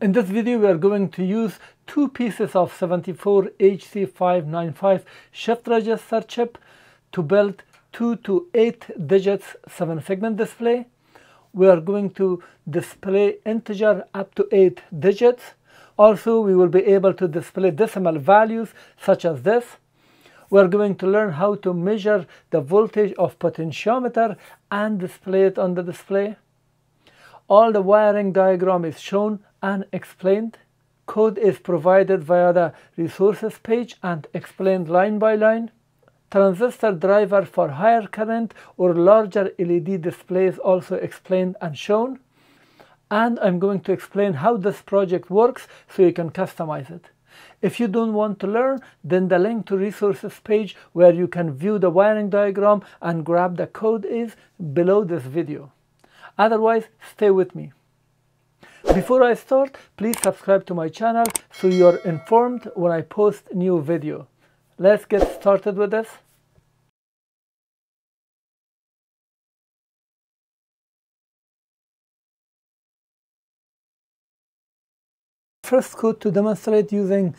In this video, we are going to use two pieces of 74HC595 shift register chip to build 2 to 8 digits 7-segment display. We are going to display integer up to 8 digits. Also, we will be able to display decimal values such as this. We are going to learn how to measure the voltage of potentiometer and display it on the display. All the wiring diagram is shown and explained. Code is provided via the resources page and explained line by line. Transistor driver for higher current or larger LED displays also explained and shown. And I'm going to explain how this project works so you can customize it. If you don't want to learn, then the link to resources page where you can view the wiring diagram and grab the code is below this video. Otherwise, stay with me. Before I start, please subscribe to my channel so you are informed when I post new video. Let's get started with this. First code to demonstrate using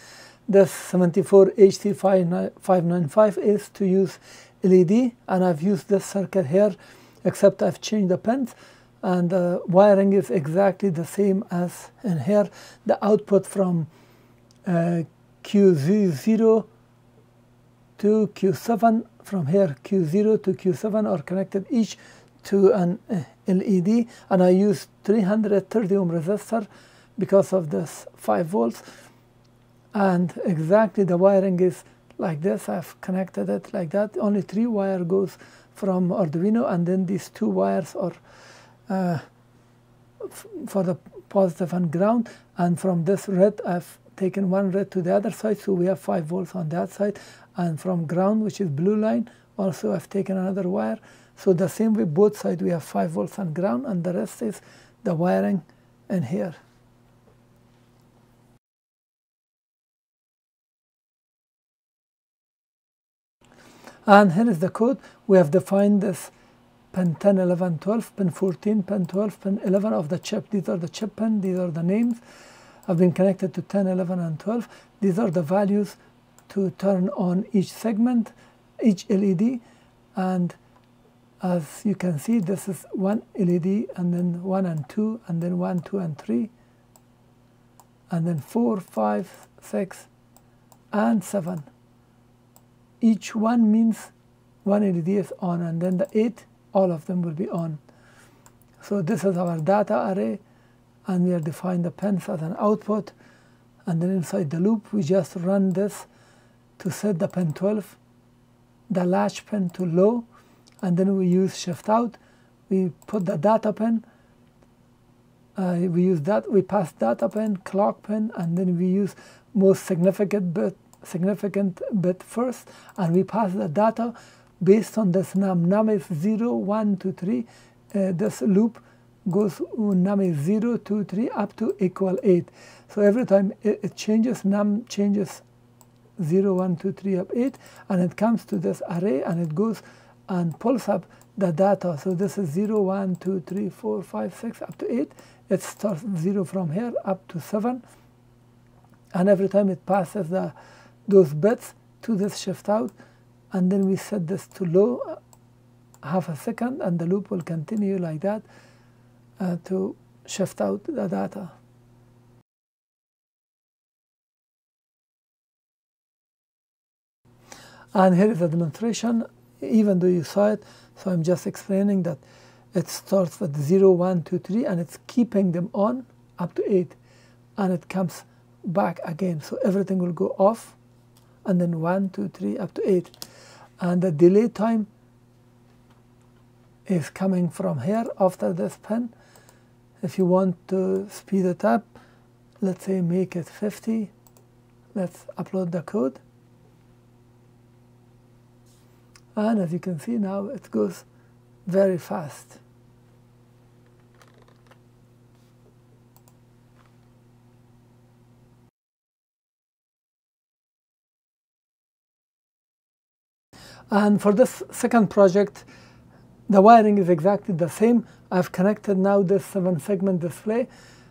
this 74HC595 is to use LED, and I've used this circuit here except I've changed the pins. And the wiring is exactly the same as in here. The output from Q0 to Q7, from here Q0 to Q7 are connected each to an LED, and I use 330 ohm resistor because of this 5 volts. And exactly the wiring is like this. I've connected it like that. Only 3 wire goes from Arduino, and then these 2 wires are for the positive and ground, and from this red I've taken one red to the other side, so we have 5 volts on that side, and from ground, which is blue line, also I've taken another wire. So the same way, both sides we have 5 volts on ground, and the rest is the wiring in here. And here is the code. We have defined this pin 10, 11, 12, pin 14, pin 12, pin 11 of the chip. These are the chip pin, these are the names. I've been connected to 10, 11, and 12. These are the values to turn on each segment, each LED. And as you can see, this is 1 LED, and then 1 and 2, and then 1, 2, and 3, and then 4, 5, 6, and 7. Each one means 1 LED is on, and then the 8, all of them will be on. So this is our data array, and we are defining the pins as an output, and then inside the loop we just run this to set the pin 12, the latch pin, to low, and then we use shift out, we put the data pin, we pass data pin, clock pin, and then we use most significant bit first, and we pass the data based on this num. Num is 0, 1, 2, 3. This loop goes num is 0, 2, 3 up to equal 8. So every time it changes, num changes 0, 1, 2, 3 up 8, and it comes to this array and it goes and pulls up the data. So this is 0, 1, 2, 3, 4, 5, 6 up to 8. It starts 0 from here up to 7, and every time it passes those bits to this shift out, and then we set this to low half a second, and the loop will continue like that to shift out the data. And here is a demonstration, even though you saw it, so I'm just explaining that it starts with 0, 1, 2, 3, and it's keeping them on up to 8, and it comes back again, so everything will go off, and then 1, 2, 3, up to 8. And the delay time is coming from here after this pin. If you want to speed it up, let's say make it 50. Let's upload the code. And as you can see now, it goes very fast. And for this second project, the wiring is exactly the same. I've connected now this 7-segment display.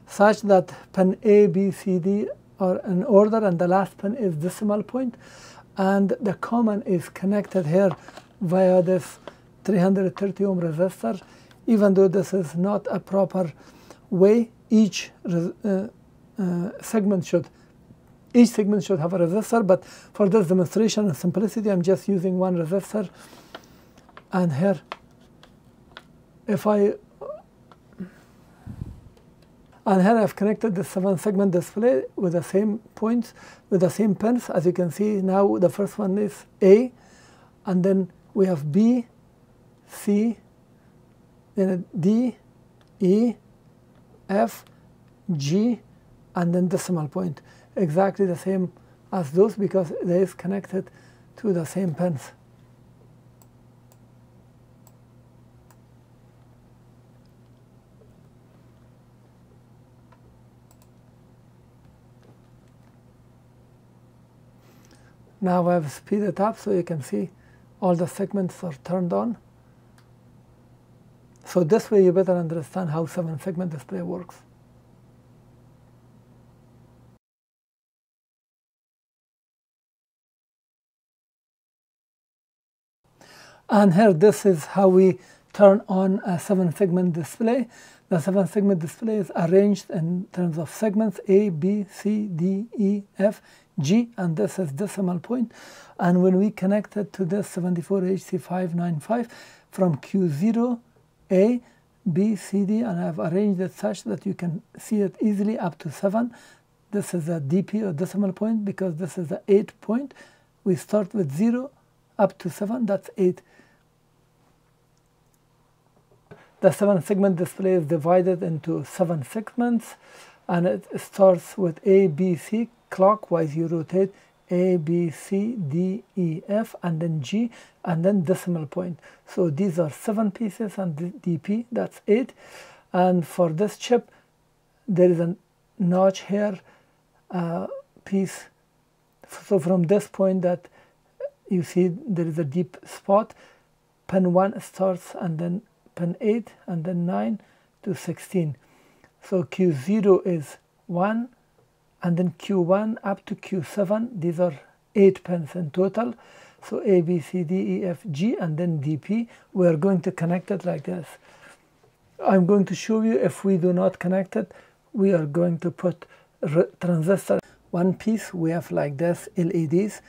such that pin A, B, C, D are in order and the last pin is decimal point, and the common is connected here via this 330 ohm resistor. Even though this is not a proper way, each segment should have a resistor, but for this demonstration and simplicity I'm just using one resistor. And here I've connected the 7-segment display with the same points, with the same pins. As you can see now, the first one is A, and then we have B, C, then D, E, F, G, and then decimal point. Exactly the same as those because it is connected to the same pins. Now I've speeded it up so you can see all the segments are turned on. So this way you better understand how 7-segment display works. And here, this is how we turn on a 7-segment display. The 7-segment display is arranged in terms of segments A, B, C, D, E, F, G, and this is decimal point. And when we connect it to this 74HC595 from Q0, A, B, C, D, and I've arranged it such that you can see it easily up to 7. This is a DP or decimal point because this is the 8 point. We start with 0 up to 7, that's 8. The 7-segment display is divided into 7 segments, and it starts with A, B, C. Clockwise you rotate A, B, C, D, E, F, and then G, and then decimal point. So these are 7 pieces, and DP, that's 8. And for this chip, there is a notch here, piece. So from this point that you see there is a deep spot, pin 1 starts, and then pin 8, and then 9 to 16. So Q0 is 1, and then Q1 up to Q7. These are 8 pins in total. So A, B, C, D, E, F, G, and then DP. We are going to connect it like this. I'm going to show you if we do not connect it, we are going to put transistor. One piece we have like this, LEDs,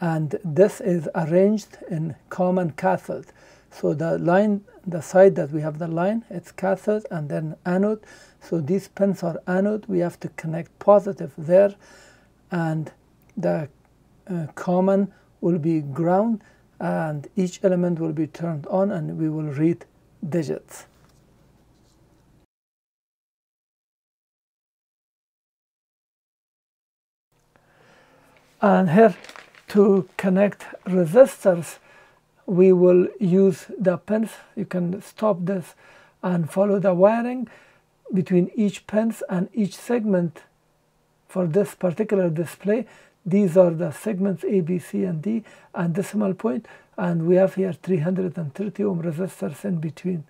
and this is arranged in common cathode. So the line, the side that we have the line, it's cathode and then anode. So these pins are anode. We have to connect positive there, and the common will be ground, and each element will be turned on and we will read digits. And here to connect resistors, we will use the pins. You can stop this and follow the wiring between each pins and each segment. For this particular display, these are the segments A, B, C, and D, and decimal point, and we have here 330 ohm resistors in between.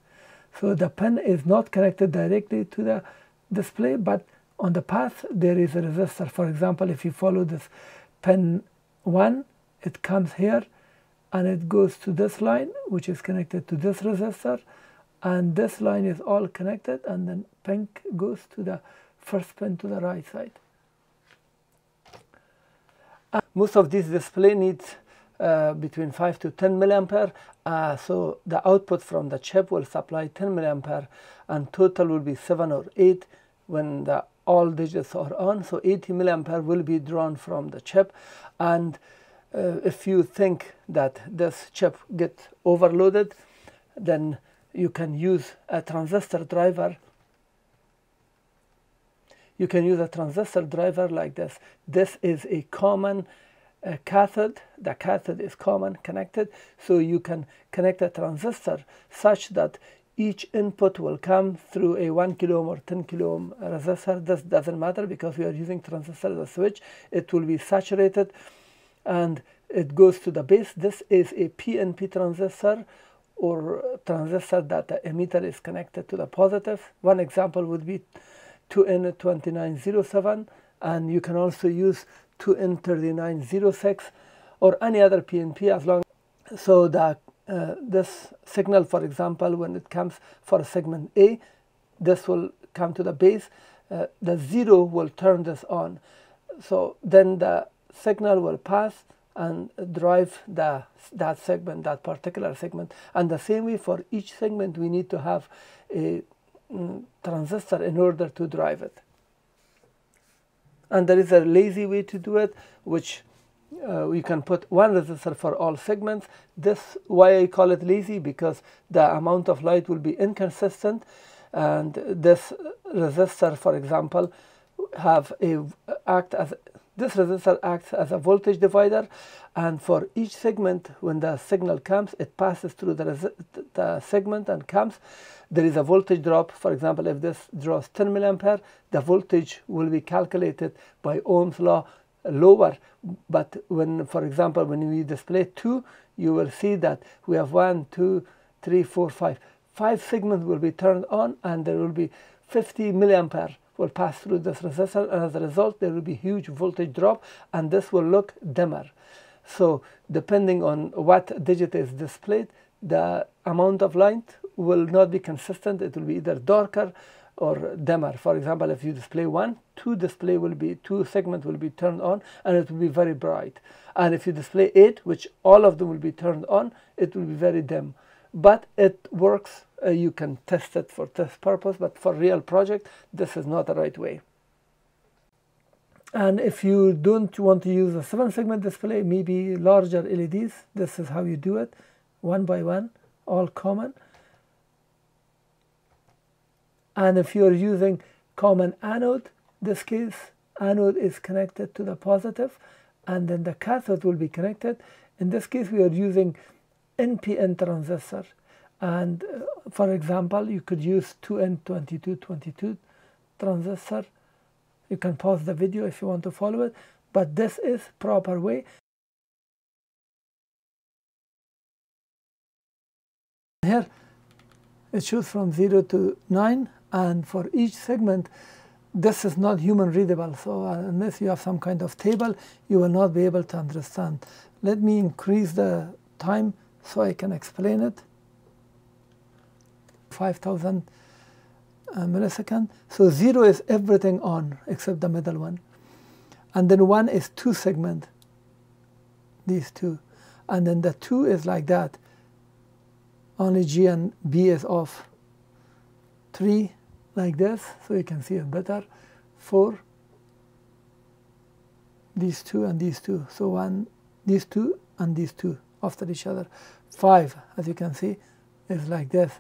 So the pin is not connected directly to the display, but on the path there is a resistor. For example, if you follow this pin 1, it comes here, and it goes to this line, which is connected to this resistor, and this line is all connected, and then pink goes to the first pin to the right side. And most of these display needs between 5 to 10 milliampere, so the output from the chip will supply 10 milliampere, and total will be 7 or 8 when the all digits are on, so 80 milliampere will be drawn from the chip. And if you think that this chip gets overloaded, then you can use a transistor driver. You can use a transistor driver like this. This is a common cathode. The cathode is common connected, so you can connect a transistor such that each input will come through a 1 kilo ohm or 10 kilo ohm resistor. This doesn't matter because we are using transistor as a switch. It will be saturated, and it goes to the base. This is a PNP transistor, or transistor that the emitter is connected to the positive. One example would be 2N2907, and you can also use 2N3906 or any other PNP, as long so that this signal, for example, when it comes for segment A, this will come to the base, the zero will turn this on, so then the signal will pass and drive that segment, that particular segment. And the same way, for each segment we need to have a transistor in order to drive it. And there is a lazy way to do it, which we can put one resistor for all segments. This why I call it lazy, because the amount of light will be inconsistent, and this resistor, for example, this resistor acts as a voltage divider, and for each segment, when the signal comes, it passes through the segment and comes. There is a voltage drop. For example, if this draws 10 milliampere, the voltage will be calculated by Ohm's law lower. But when, for example, when we display 2, you will see that we have 1, 2, 3, 4, 5. 5 segments will be turned on, and there will be 50 milliampere will pass through this resistor, and as a result there will be huge voltage drop, and this will look dimmer. So depending on what digit is displayed, the amount of light will not be consistent. It will be either darker or dimmer. For example, if you display 1, two segments will be turned on and it will be very bright, and if you display 8, which all of them will be turned on, it will be very dim. But it works. You can test it for test purpose, but for real project this is not the right way. And if you don't want to use a 7-segment display, maybe larger LEDs, this is how you do it, one by one, all common. And if you are using common anode, this case anode is connected to the positive, and then the cathode will be connected. In this case we are using NPN transistor, and for example you could use 2N2222 transistor. You can pause the video if you want to follow it, but this is proper way. Here it shows from 0 to 9, and for each segment this is not human readable, so unless you have some kind of table you will not be able to understand. Let me increase the time so I can explain it. 5000 millisecond. So 0 is everything on except the middle one, and then 1 is 2 segment, these 2, and then the 2 is like that, only G and B is off. 3 like this, so you can see it better. 4, these 2 and these 2, so 1, these 2 and these 2 after each other. 5, as you can see, is like this.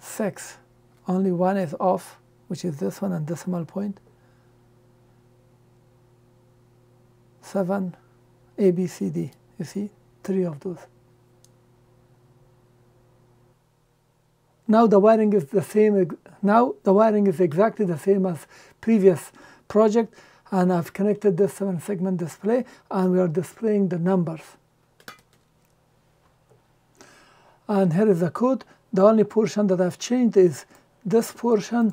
6, only one is off, which is this one and decimal point. 7, A, B, C, D, you see, 3 of those. Now the wiring is the same. Now the wiring is exactly the same as previous project, and I've connected this 7-segment display, and we are displaying the numbers. And here is the code. The only portion that I've changed is this portion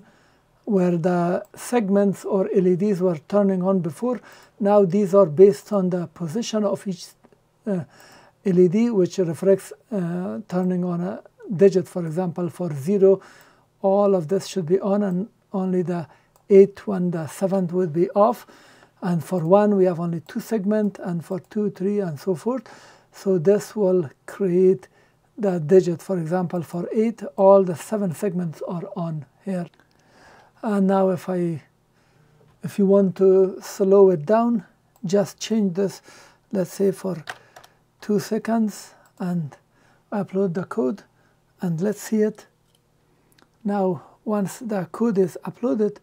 where the segments or LEDs were turning on before. Now these are based on the position of each LED, which reflects turning on a digit. For example, for 0, all of this should be on, and only the 8th one, the 7th, would be off. And for 1 we have only 2 segments, and for 2, 3 and so forth. So this will create the digit. For example, for 8, all the 7 segments are on here. And now if you want to slow it down, just change this, let's say for 2 seconds, and upload the code and let's see it. Now once the code is uploaded,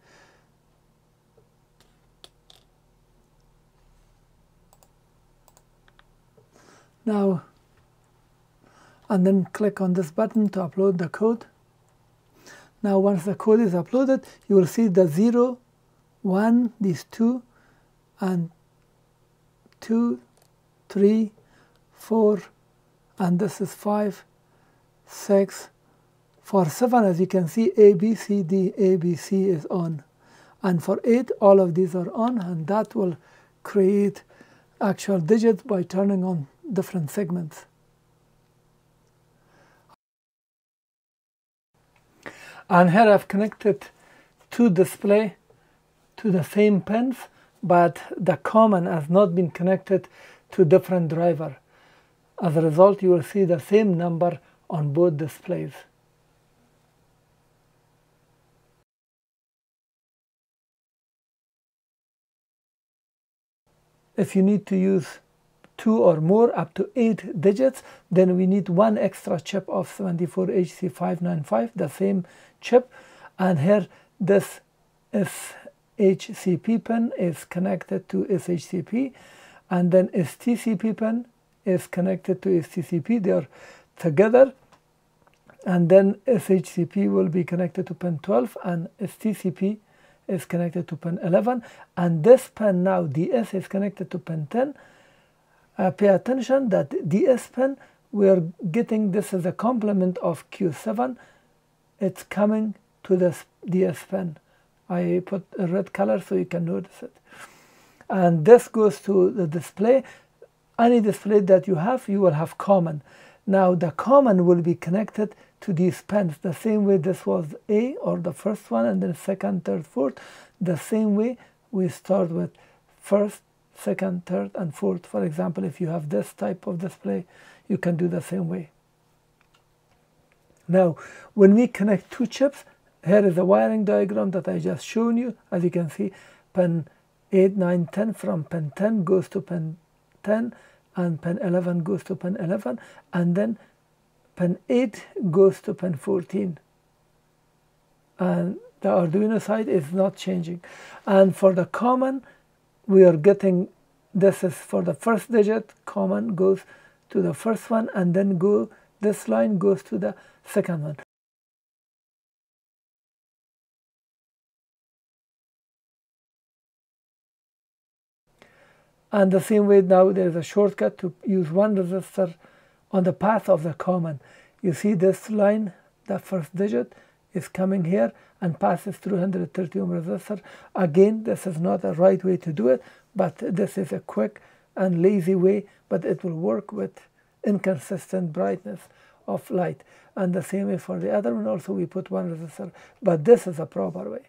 now and then click on this button to upload the code. Now once the code is uploaded, you will see the 0, 1, these 2, and 2, 3, 4, and this is 5, 6, For 7, as you can see, A, B, C, D, A, B, C is on. And for 8, all of these are on, and that will create actual digits by turning on different segments. And here I've connected 2 displays to the same pins, but the common has not been connected to different driver. As a result, you will see the same number on both displays. If you need to use 2 or more, up to 8 digits, then we need one extra chip of 74HC595, the same chip. And here this SHCP pin is connected to SHCP, and then STCP pin is connected to STCP. They are together, and then SHCP will be connected to pin 12 and STCP is connected to pin 11, and this pin now DS is connected to pin 10. Pay attention that DS pin, we are getting this as a complement of Q7. It's coming to this DS pin. I put a red color so you can notice it. And this goes to the display. Any display that you have, you will have common. Now the common will be connected to these pins the same way this was A, or the first one, and then second, third, fourth. The same way we start with first, second, third, and fourth. For example, if you have this type of display, you can do the same way. Now, when we connect 2 chips, here is a wiring diagram that I just shown you. As you can see, pin 8, 9, 10, from pin 10 goes to pin 10, and pin 11 goes to pin 11, and then pin 8 goes to pin 14. And the Arduino side is not changing. And for the common, we are getting, this is for the first digit, common goes to the first one, and then this line goes to the second one. And the same way now there is a shortcut to use one resistor on the path of the common. You see this line, the first digit is coming here and passes through 130 ohm resistor. Again, this is not the right way to do it, but this is a quick and lazy way, but it will work with inconsistent brightness of light. And the same way for the other one also, we put one resistor, but this is a proper way.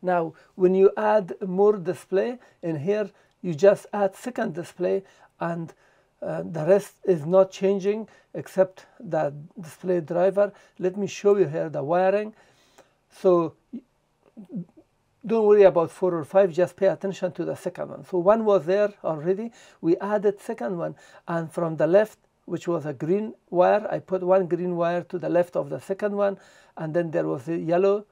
Now, when you add more display in here, you just add second display, and the rest is not changing except the display driver. Let me show you here the wiring. So don't worry about 4 or 5, just pay attention to the second one. So 1 was there already, we added second one, and from the left, which was a green wire, I put one green wire to the left of the second one, and then there was a yellow.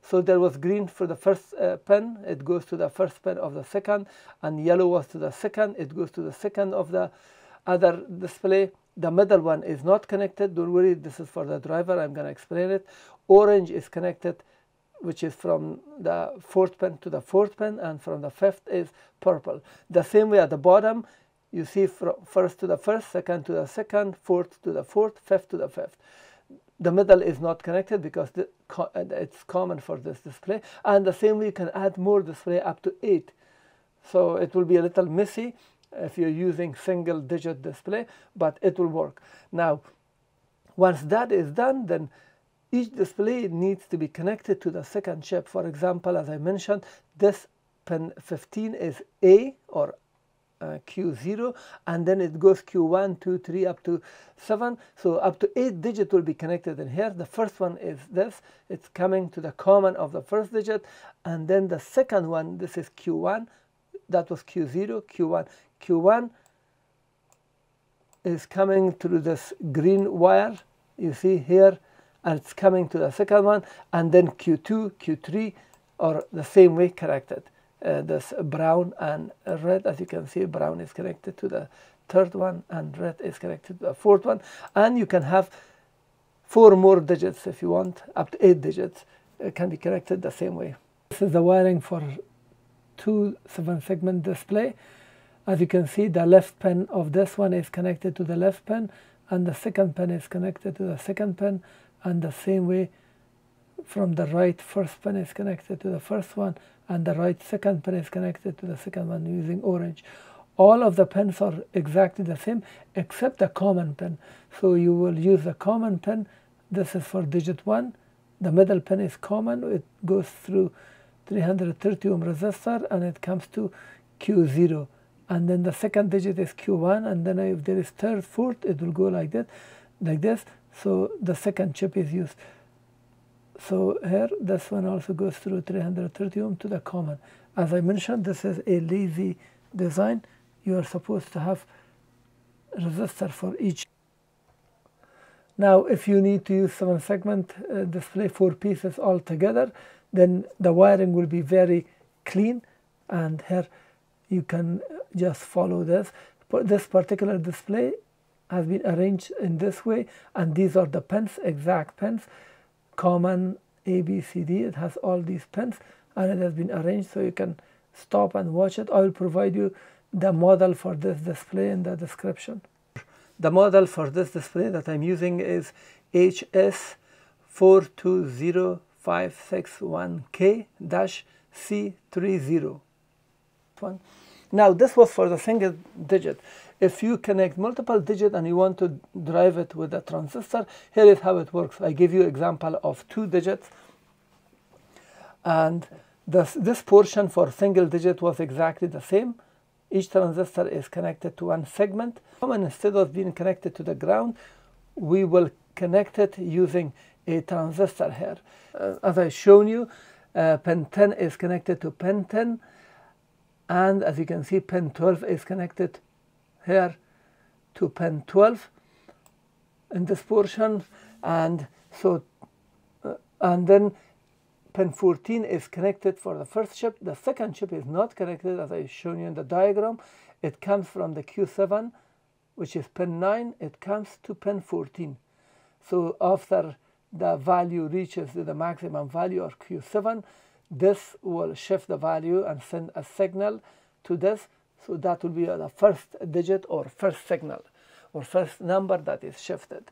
So there was green for the first pin, it goes to the first pin of the second, and yellow was to the second, it goes to the second of the other display. The middle one is not connected, don't worry, this is for the driver, I'm going to explain it. Orange is connected, which is from the fourth pin to the fourth pin, and from the fifth is purple. The same way at the bottom, you see from first to the first, second to the second, fourth to the fourth, fifth to the fifth. The middle is not connected because it's common for this display. And the same way you can add more display up to 8. So it will be a little messy if you're using single digit display, but it will work. Now, once that is done, then each display needs to be connected to the second chip. For example, as I mentioned, this pin 15 is A, or Q0, and then it goes Q1, 2, 3 up to 7. So up to 8 digits will be connected in here. The first one is this, it's coming to the common of the first digit, and then the second one, this is Q1, that was Q0, Q1. Q1 is coming through this green wire, you see here, and it's coming to the second one, and then Q2, Q3 are the same way connected. This brown and red, as you can see, brown is connected to the third one and red is connected to the fourth one. And you can have 4 more digits if you want, up to 8 digits can be connected the same way. This is the wiring for 2 7-segment display. As you can see, the left pin of this one is connected to the left pin, and the second pin is connected to the second pin, and the same way from the right first pin is connected to the first one, and the right second pin is connected to the second one using orange. All of the pins are exactly the same except the common pin. So you will use the common pin. This is for digit 1. The middle pin is common. It goes through 330 ohm resistor and it comes to Q0. And then the second digit is Q1, and then if there is third, fourth, it will go like that, like this. So the second chip is used. So here, this one also goes through 330 ohm to the common. As I mentioned, this is a lazy design. You are supposed to have resistor for each. Now, if you need to use 7-segment display, 4 pieces all together, then the wiring will be very clean. And here you can just follow this. This particular display has been arranged in this way, and these are the pins, exact pins. Common A, B, C, D. It has all these pins and it has been arranged so you can stop and watch it. I will provide you the model for this display in the description. The model for this display that I'm using is HS420561K-C30. Now this was for the single digit. If you connect multiple digits and you want to drive it with a transistor, here is how it works. I give you an example of 2 digits. And this portion for single digit was exactly the same. Each transistor is connected to one segment. And instead of being connected to the ground, we will connect it using a transistor here. As I've shown you, pin 10 is connected to pin 10. And as you can see, pin 12 is connected here to pin 12 in this portion, and so then pin 14 is connected for the first chip. The second chip is not connected, as I've shown you in the diagram. It comes from the Q7, which is pin 9. It comes to pin 14. So after the value reaches the maximum value or Q7, this will shift the value and send a signal to this. So that will be the first digit or first signal or first number that is shifted.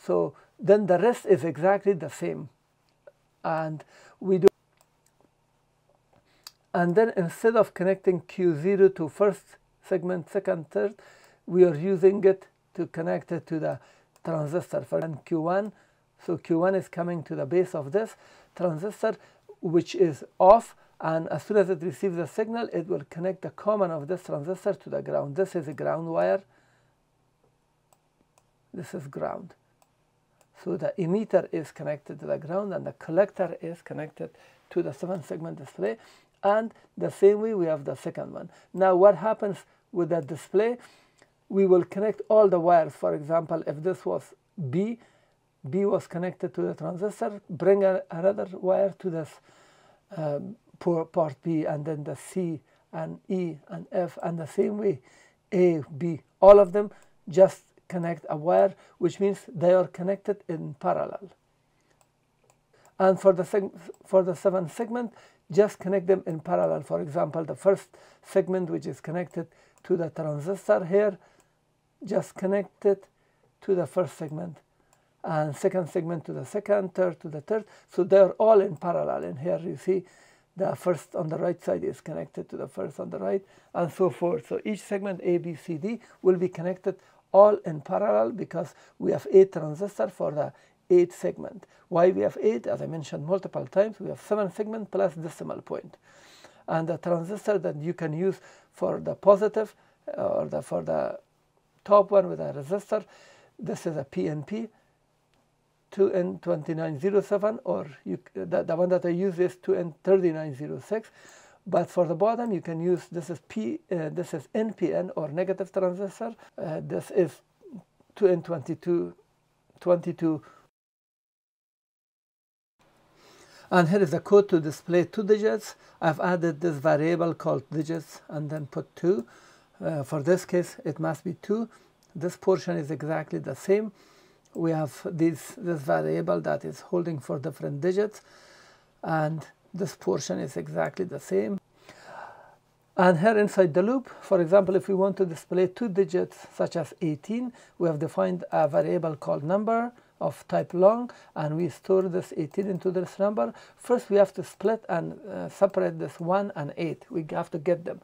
So then the rest is exactly the same. And then instead of connecting Q0 to first segment, second, third, we are using it to connect it to the transistor for Q1. So Q1 is coming to the base of this transistor, which is off, and as soon as it receives the signal, it will connect the common of this transistor to the ground. This is a ground wire. This is ground. So the emitter is connected to the ground and the collector is connected to the 7-segment display. And the same way we have the second one. Now what happens with that display? We will connect all the wires. For example, if this was B, B was connected to the transistor, bring another wire to this part B, and then the C and E and F, and the same way A, B, all of them just connect a wire, which means they are connected in parallel. And for the 7th segment, just connect them in parallel. For example, the first segment, which is connected to the transistor here, just connect it to the first segment, and second segment to the second, third to the third. So they are all in parallel. And here you see the first on the right side is connected to the first on the right, and so forth. So each segment A, B, C, D will be connected all in parallel because we have 8 transistors for the 8th segment. Why we have 8? As I mentioned multiple times, we have 7 segments plus decimal point. And the transistor that you can use for the positive or for the top one with a resistor, this is a PNP. 2N2907, or the one that I use is 2N3906, but for the bottom you can use, this is this is NPN or negative transistor, this is 2N2222, and here is the code to display 2 digits. I've added this variable called digits and then put 2. For this case it must be 2. This portion is exactly the same. We have this variable that is holding for different digits, and this portion is exactly the same. And here inside the loop, for example, if we want to display two digits such as 18, we have defined a variable called number of type long, and we store this 18 into this number. First we have to split and separate this 1 and 8. We have to get them.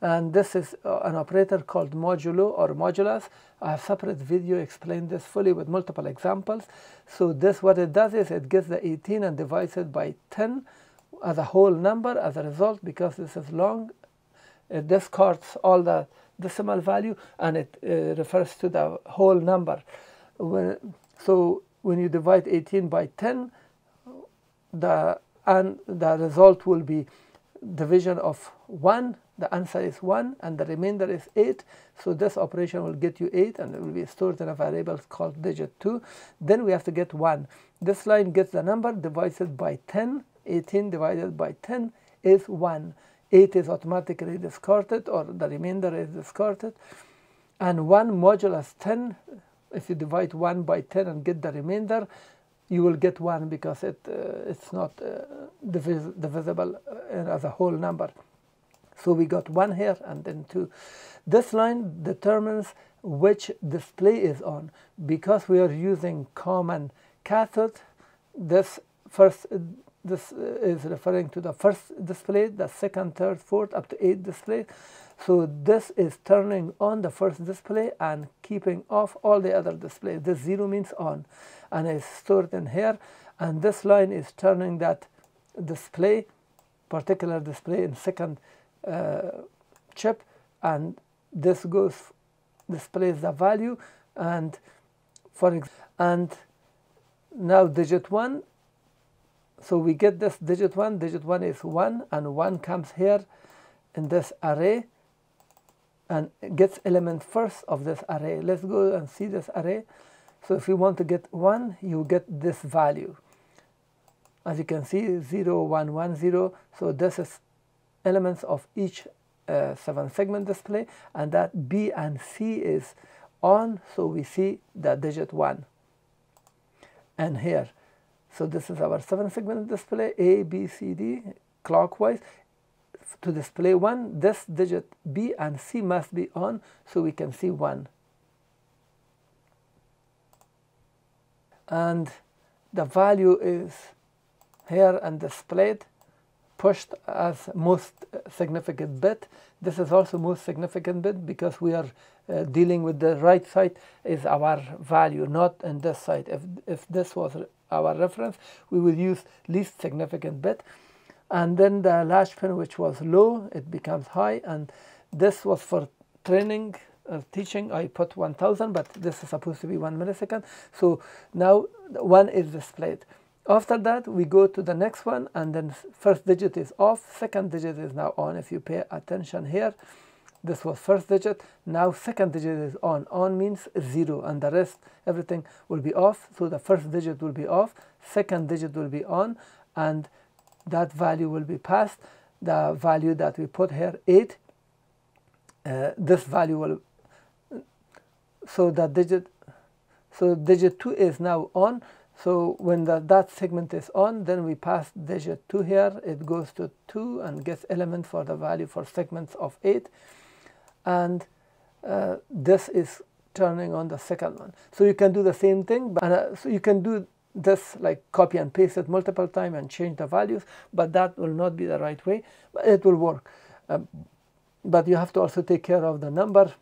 And this is an operator called modulo or modulus. I have separate video explain this fully with multiple examples. So this, what it does is it gets the 18 and divides it by 10 as a whole number. As a result, because this is long, it discards all the decimal value and it refers to the whole number. So when you divide 18 by 10, the result will be division of 1. The answer is 1 and the remainder is 8. So this operation will get you 8 and it will be stored in a variable called digit 2. Then we have to get 1. This line gets the number, divides it by 10. 18 divided by 10 is 1. 8 is automatically discarded, or the remainder is discarded. And 1 modulus 10, if you divide 1 by 10 and get the remainder, you will get 1 because it's not divisible as a whole number. So we got 1 here and then 2. This line determines which display is on. Because we are using common cathode, this is referring to the first display, the second, third, fourth, up to 8 displays. So this is turning on the first display and keeping off all the other displays. This 0 means on, and is stored in here. And this line is turning that display, particular display, in second chip, and this displays the value. And now digit 1. So we get this digit 1. Digit 1 is 1, and 1 comes here in this array and gets element first of this array. Let's go and see this array. So if you want to get 1, you get this value. As you can see, 0, 1, 1, 0. So this is elements of each 7-segment display, and that B and C is on, so we see the digit 1. And here, so this is our 7-segment display, A, B, C, D, clockwise. To display 1, this digit B and C must be on, so we can see 1. And the value is here and displayed, pushed as most significant bit. This is also most significant bit because we are dealing with the right side is our value, not in this side. If this was our reference, we will use least significant bit. And then the latch pin, which was low, it becomes high. And this was for training or teaching. I put 1000, but this is supposed to be 1 millisecond. So now 1 is displayed. After that, we go to the next one, and then first digit is off, second digit is now on. If you pay attention here, this was first digit, now second digit is on. On means 0, and the rest, everything will be off. So the first digit will be off, second digit will be on, and that value will be passed. The value that we put here, 8, this value will, so digit 2 is now on. So when that segment is on, then we pass digit 2 here. It goes to 2 and gets element for the value for segments of 8. And this is turning on the second one. So you can do the same thing, but so you can do this like copy and paste it multiple times and change the values, but that will not be the right way. It will work. But you have to also take care of the number.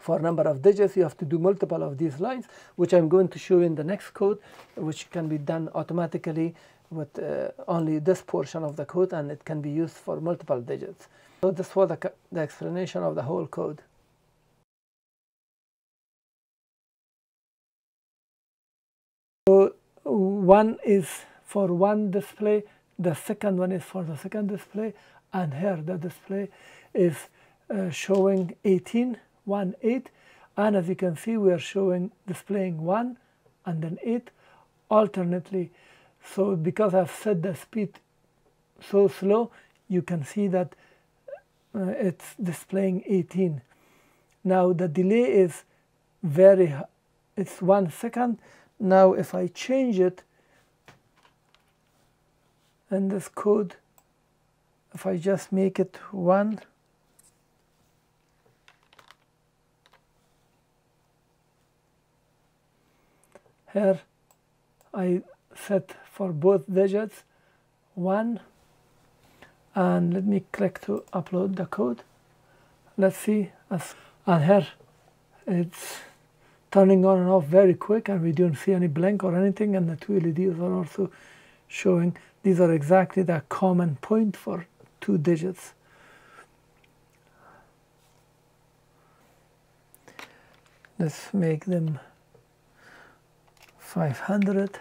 For number of digits, you have to do multiple of these lines, which I'm going to show in the next code, which can be done automatically with only this portion of the code, and it can be used for multiple digits. So this was the explanation of the whole code. So 1 is for 1 display, the second one is for the second display, and here the display is showing 18. 1, 8, and as you can see, we are displaying 1 and then 8 alternately. So because I've set the speed so slow, you can see that it's displaying 18. Now the delay is it's 1 second. Now if I change it in this code, if I just make it 1 Here I set for both digits 1, and let me click to upload the code. Let's see, and here it's turning on and off very quick, and we don't see any blink or anything, and the two LEDs are also showing. These are exactly the common point for two digits. Let's make them 500.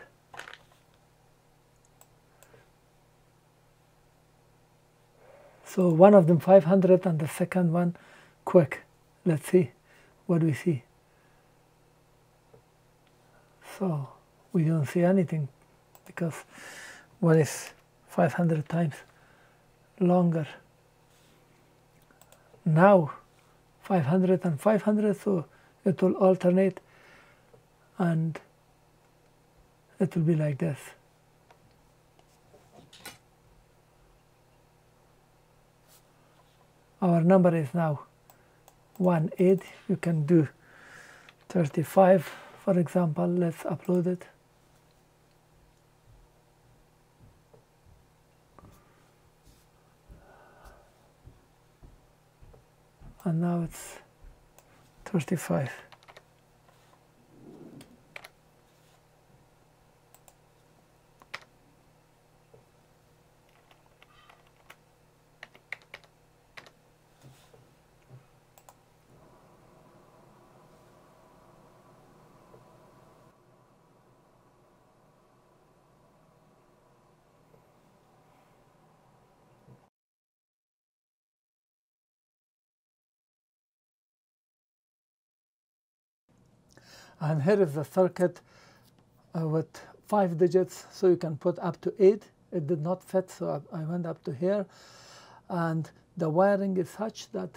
So one of them 500 and the second one quick. Let's see what we see. So we don't see anything because one is 500 times longer. Now 500 and 500, so it will alternate and it will be like this. Our number is now 18. You can do 35, for example. Let's upload it. And now it's 35. And here is the circuit with 5 digits, so you can put up to 8. It did not fit, so I went up to here. And the wiring is such that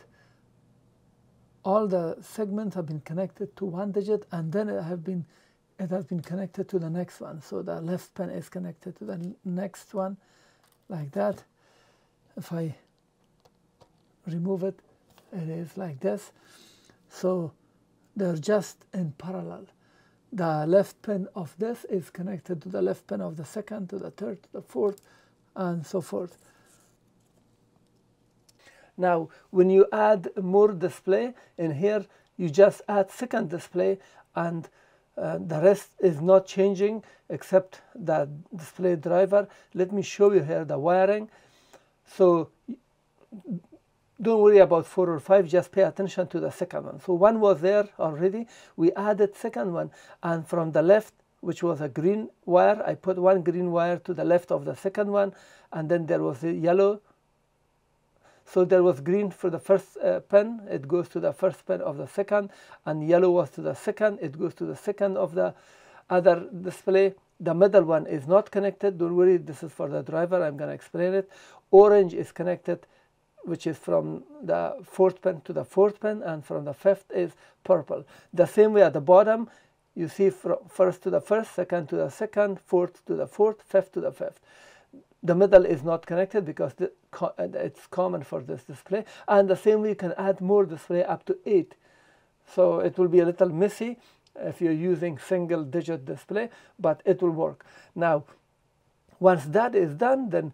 all the segments have been connected to one digit, and then it has been connected to the next one. So the left pin is connected to the next one, like that. If I remove it, it is like this. So they're just in parallel. The left pin of this is connected to the left pin of the second, to the third, to the fourth, and so forth. Now, when you add more display in here, you just add second display, and the rest is not changing except the display driver. Let me show you here the wiring. So don't worry about 4 or 5, just pay attention to the second one. So one was there already, we added second one, and from the left, which was a green wire, I put one green wire to the left of the second one, and then there was a yellow. So there was green for the first pin, it goes to the first pin of the second, and yellow was to the second, it goes to the second of the other display. The middle one is not connected, don't worry, this is for the driver, I'm going to explain it. Orange is connected, which is from the fourth pin to the fourth pin, and from the fifth is purple. The same way at the bottom, you see from first to the first, second to the second, fourth to the fourth, fifth to the fifth. The middle is not connected because it's common for this display. And the same way you can add more display up to 8. So it will be a little messy if you're using single digit display, but it will work. Now, once that is done, then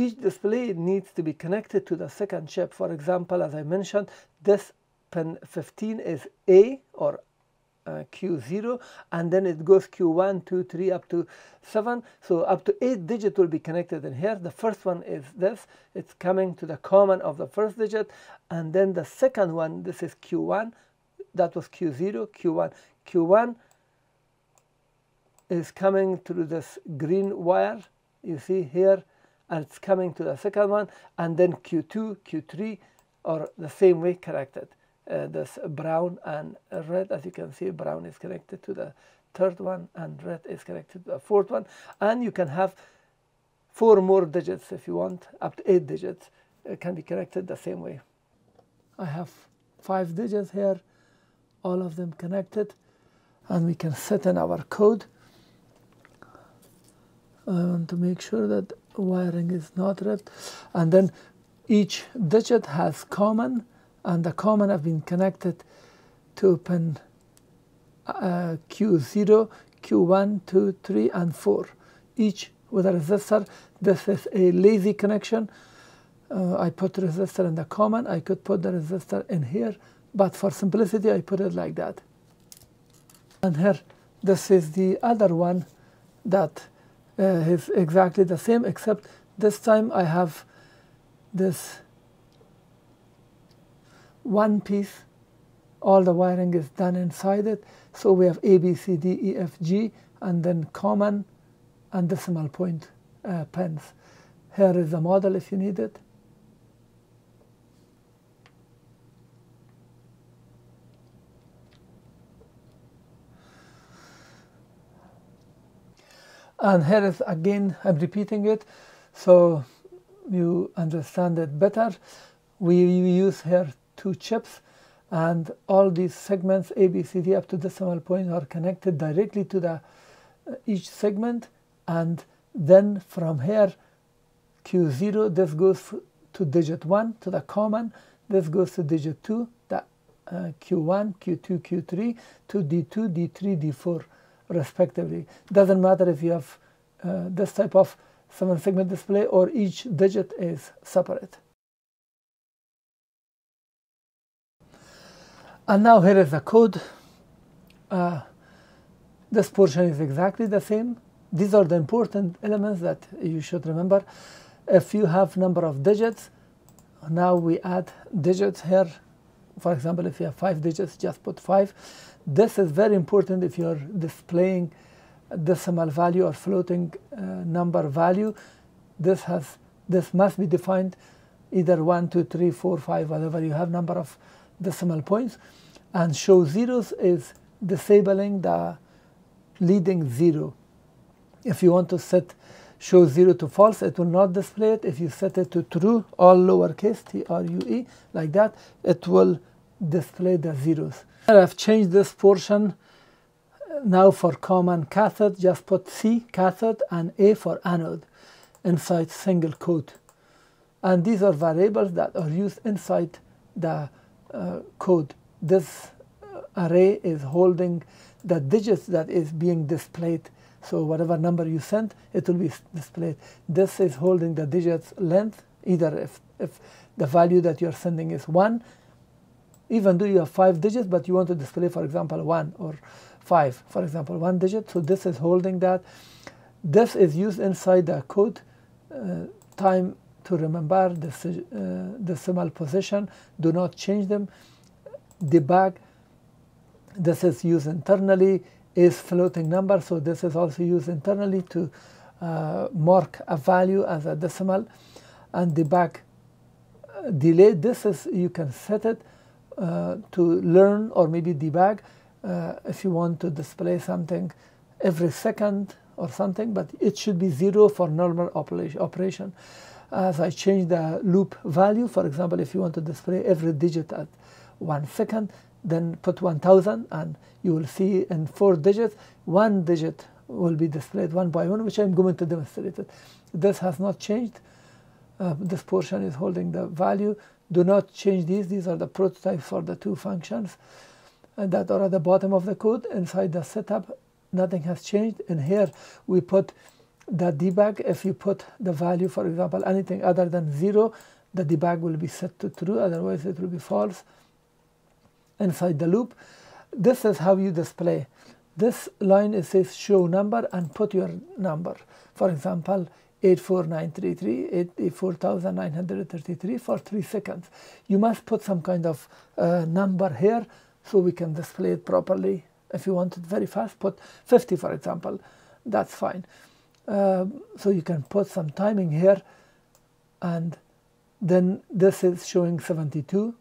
each display needs to be connected to the second chip. For example, as I mentioned, this pin 15 is A or Q0, and then it goes Q1, 2, 3, up to 7. So up to 8 digits will be connected in here. The first one is this. It's coming to the common of the first digit. And then the second one, this is Q1. That was Q0, Q1. Q1 is coming through this green wire. You see here. And it's coming to the second one, and then Q2, Q3 are the same way connected. This brown and red, as you can see, brown is connected to the third one, and red is connected to the fourth one. And you can have 4 more digits if you want, up to 8 digits. It can be connected the same way. I have 5 digits here, all of them connected, and we can set in our code. I want to make sure that wiring is not ripped, and then each digit has common, and the common have been connected to pin Q0, Q1, 2, 3, and 4, each with a resistor. This is a lazy connection. I put resistor in the common. I could put the resistor in here, but for simplicity, I put it like that. And here, this is the other one that is exactly the same, except this time I have this one piece. All the wiring is done inside it. So we have A, B, C, D, E, F, G, and then common and decimal point pins. Here is the model if you need it. And here is, again, I'm repeating it so you understand it better. We use here two chips, and all these segments A, B, C, D up to decimal point are connected directly to the each segment, and then from here Q0, this goes to digit 1 to the common, this goes to digit 2, the Q1, Q2, Q3 to D2, D3, D4 respectively. Doesn't matter if you have this type of 7-segment display or each digit is separate. And now here is the code. This portion is exactly the same. These are the important elements that you should remember. If you have number of digits, now we add digits here. For example, if you have 5 digits, just put 5. This is very important if you're displaying decimal value or floating number value. This must be defined either 1, 2, 3, 4, 5, whatever you have number of decimal points, and show zeros is disabling the leading zero. If you want to set show zero to false, it will not display it. If you set it to true, all lowercase true, like that, it will display the zeros. And I've changed this portion now for common cathode. Just put C cathode and A for anode inside single quote. And these are variables that are used inside the code. This array is holding the digits that is being displayed, so whatever number you send, it will be displayed. This is holding the digits length, either if the value that you're sending is 1, even though you have 5 digits, but you want to display, for example, 1 or 5, for example, 1 digit, so this is holding that. This is used inside the code. Time to remember the decimal position, do not change them. Debug, this is used internally, is floating number, so this is also used internally to mark a value as a decimal. And debug delay, this is, you can set it to learn or maybe debug if you want to display something every second or something, but it should be 0 for normal operation. As I change the loop value, for example, if you want to display every digit at 1 second, then put 1000, and you will see in 4 digits, 1 digit will be displayed one by one, which I'm going to demonstrate it. This has not changed. This portion is holding the value. Do not change these. These are the prototypes for the two functions that are at the bottom of the code. Inside the setup, nothing has changed. In here, we put the debug. If you put the value, for example, anything other than 0, the debug will be set to true, otherwise it will be false. Inside the loop, this is how you display. This line, it says show number, and put your number. For example, 84933, 84933 for 3 seconds. You must put some kind of number here so we can display it properly. If you want it very fast, put 50, for example. That's fine. So you can put some timing here, and then this is showing 72,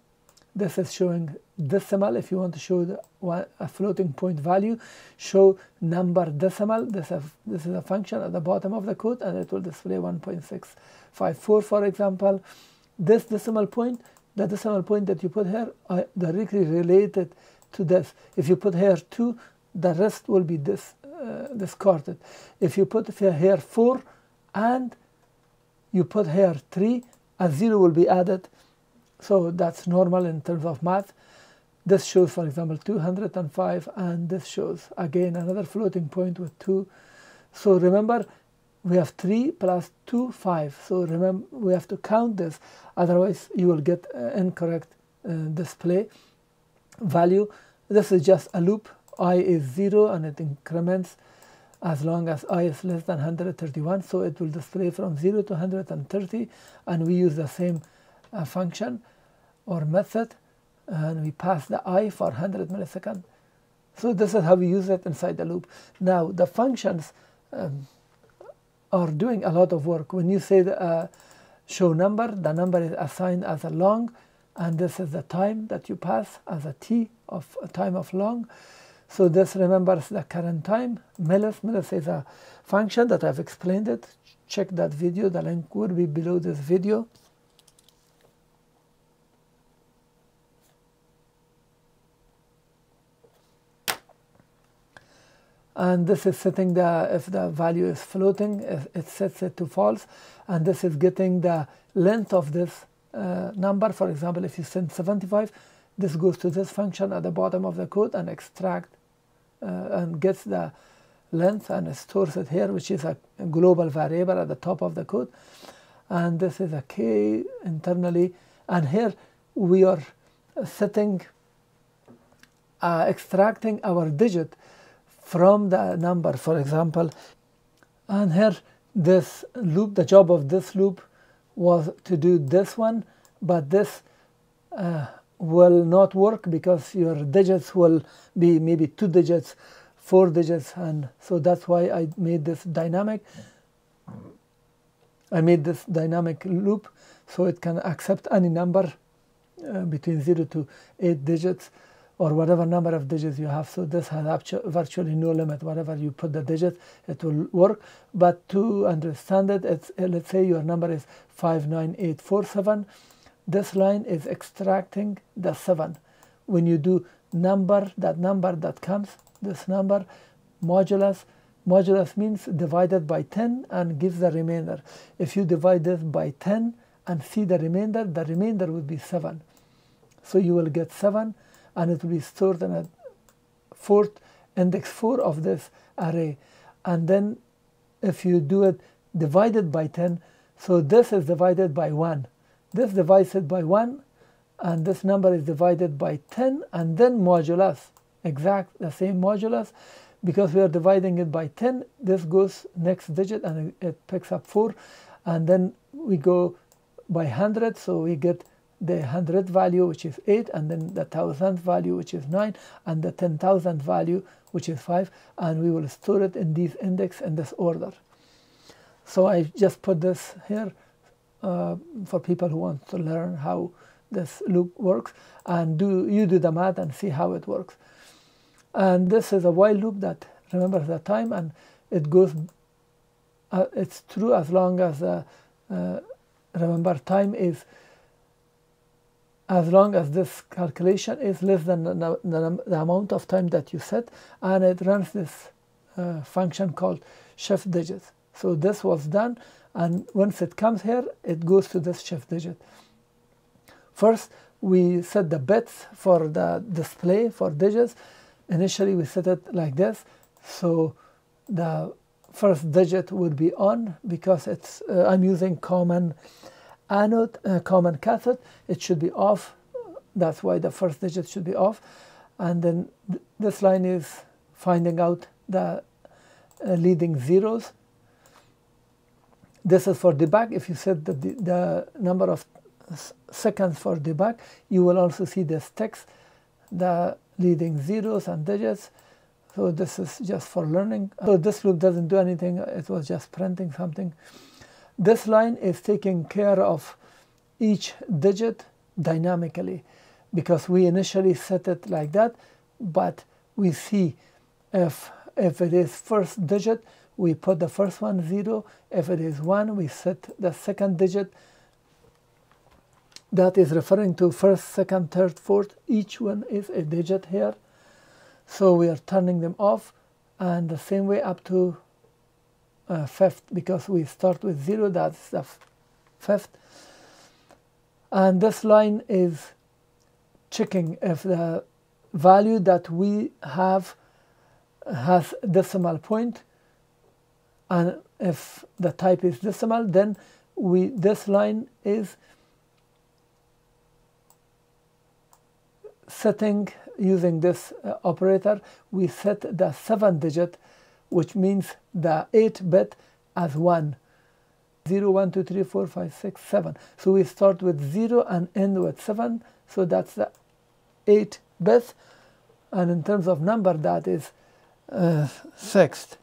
this is showing decimal. If you want to show a floating point value, show number decimal. This is a function at the bottom of the code, and it will display 1.654, for example. This decimal point, the decimal point that you put here, are directly related to this. If you put here 2, the rest will be discarded. If you put here 4 and you put here 3, a 0 will be added, so that's normal in terms of math. This shows, for example, 205, and this shows again another floating point with 2. So remember, we have 3 plus 2, 5. So remember, we have to count this, otherwise you will get incorrect display value. This is just a loop. I is 0 and it increments as long as I is less than 131, so it will display from 0 to 130, and we use the same function or method, and we pass the I for 100 milliseconds. So this is how we use it inside the loop. Now the functions are doing a lot of work. When you say the, show number, the number is assigned as a long, and this is the time that you pass as a t of a time of long. So this remembers the current time. Millis is a function that I've explained it. Check that video, the link would be below this video. And this is setting the, if the value is floating, it sets it to false. And this is getting the length of this number. For example, if you send 75, this goes to this function at the bottom of the code and extract and gets the length and stores it here, which is a global variable at the top of the code. And this is a K internally. And here we are setting, extracting our digit from the number, for example. And here this loop, the job of this loop was to do this one, but this will not work because your digits will be maybe 2 digits, 4 digits, and so that's why I made this dynamic. I made this dynamic loop so it can accept any number between 0 to 8 digits or whatever number of digits you have. So this has virtually no limit. Whatever you put the digit, it will work. But to understand it, it's, let's say your number is 59847. This line is extracting the 7. When you do number that comes, this number, modulus means divided by 10 and gives the remainder. If you divide this by 10 and see the remainder would be 7. So you will get 7, and it will be stored in a index 4 of this array. And then if you do it divided by 10, so this is divided by 1. This divided by 1, and this number is divided by 10, and then modulus, exact the same modulus, because we are dividing it by 10. This goes next digit and it picks up 4, and then we go by 100, so we get the 100th value, which is 8, and then the 1000th value, which is 9, and the 10,000th value, which is 5, and we will store it in these index in this order. So I just put this here for people who want to learn how this loop works, and you do the math and see how it works. And this is a while loop that remembers the time, and it goes, it's true as long as remember time is, as long as this calculation is less than the amount of time that you set, and it runs this function called shift digit. So this was done, and once it comes here, it goes to this shift digit. First, we set the bits for the display for digits. Initially, we set it like this, so the first digit would be on because it's I'm using common anode, common cathode. It should be off. That's why the first digit should be off. And then this line is finding out the leading zeros. This is for debug. If you set the number of seconds for debug, you will also see this text, the leading zeros and digits. So this is just for learning. So this loop doesn't do anything. It was just printing something. This line is taking care of each digit dynamically because we initially set it like that, but we see if it is first digit, we put the first one 0. If it is 1, we set the second digit. That is referring to first, second, third, fourth. Each one is a digit here. So we are turning them off, and the same way up to fifth, because we start with 0, that's the fifth. And this line is checking if the value that we have has decimal point, and if the type is decimal, then we, this line is setting, using this operator, we set the 7th digit, which means the 8-bit as 1. 0, 1, 2, 3, 4, 5, 6, 7. So we start with 0 and end with 7. So that's the 8 bits. And in terms of number, that is 6th.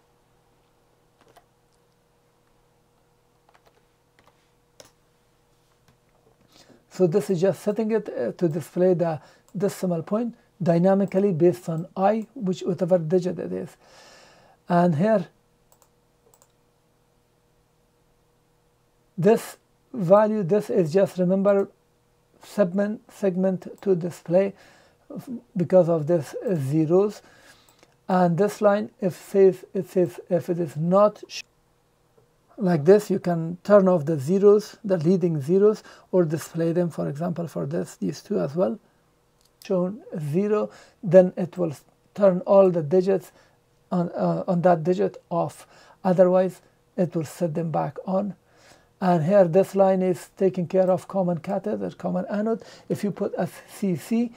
So this is just setting it to display the decimal point dynamically based on I, which whatever digit it is. And here, this value, this is just, remember, segment to display because of this zeros. And this line, if says, it says if it is not like this, you can turn off the zeros, the leading zeros, or display them. For example, for this, these two as well, shown 0, then it will turn all the digits on that digit off. Otherwise, it will set them back on. And here, this line is taking care of common cathode or common anode. If you put a CC,